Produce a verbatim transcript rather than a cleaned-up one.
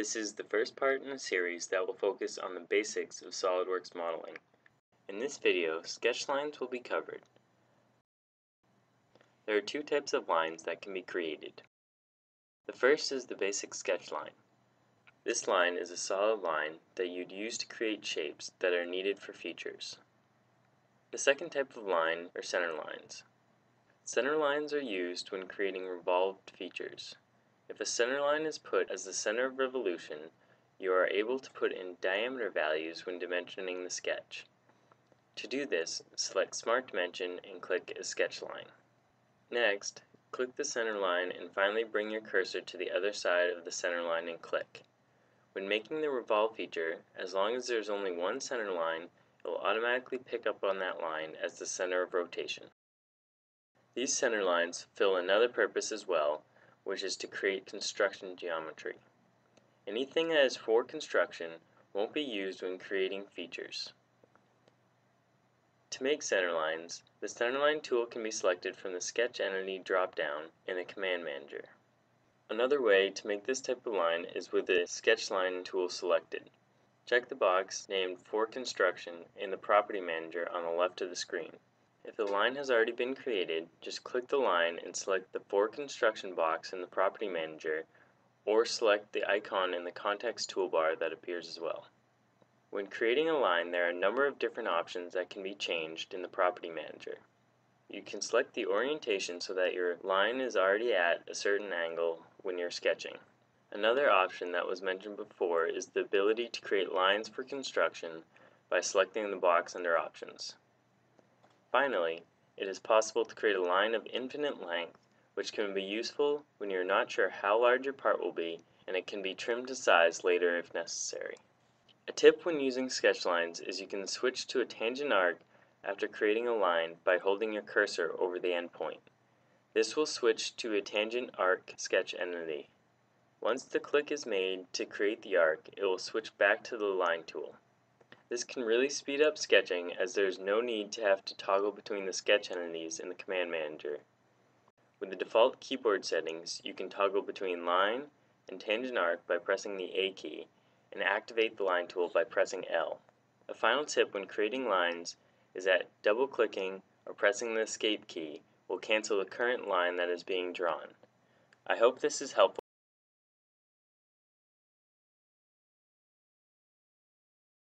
This is the first part in a series that will focus on the basics of SolidWorks modeling. In this video, sketch lines will be covered. There are two types of lines that can be created. The first is the basic sketch line. This line is a solid line that you'd use to create shapes that are needed for features. The second type of line are center lines. Center lines are used when creating revolved features. If a center line is put as the center of revolution, you are able to put in diameter values when dimensioning the sketch. To do this, select Smart Dimension and click a sketch line. Next, click the center line and finally bring your cursor to the other side of the center line and click. When making the revolve feature, as long as there is only one center line, it will automatically pick up on that line as the center of rotation. These center lines fill another purpose as well, which is to create construction geometry. Anything that is for construction won't be used when creating features. To make center lines, the Centerline tool can be selected from the Sketch Entity drop-down in the Command Manager. Another way to make this type of line is with the Sketch Line tool selected. Check the box named For Construction in the Property Manager on the left of the screen. If the line has already been created, just click the line and select the For Construction box in the Property Manager, or select the icon in the context toolbar that appears as well. When creating a line, there are a number of different options that can be changed in the Property Manager. You can select the orientation so that your line is already at a certain angle when you're sketching. Another option that was mentioned before is the ability to create lines for construction by selecting the box under Options. Finally, it is possible to create a line of infinite length, which can be useful when you're not sure how large your part will be, and it can be trimmed to size later if necessary. A tip when using sketch lines is you can switch to a tangent arc after creating a line by holding your cursor over the endpoint. This will switch to a tangent arc sketch entity. Once the click is made to create the arc, it will switch back to the line tool. This can really speed up sketching, as there is no need to have to toggle between the sketch entities in the Command Manager. With the default keyboard settings, you can toggle between line and tangent arc by pressing the A key, and activate the line tool by pressing L. A final tip when creating lines is that double-clicking or pressing the Escape key will cancel the current line that is being drawn. I hope this is helpful.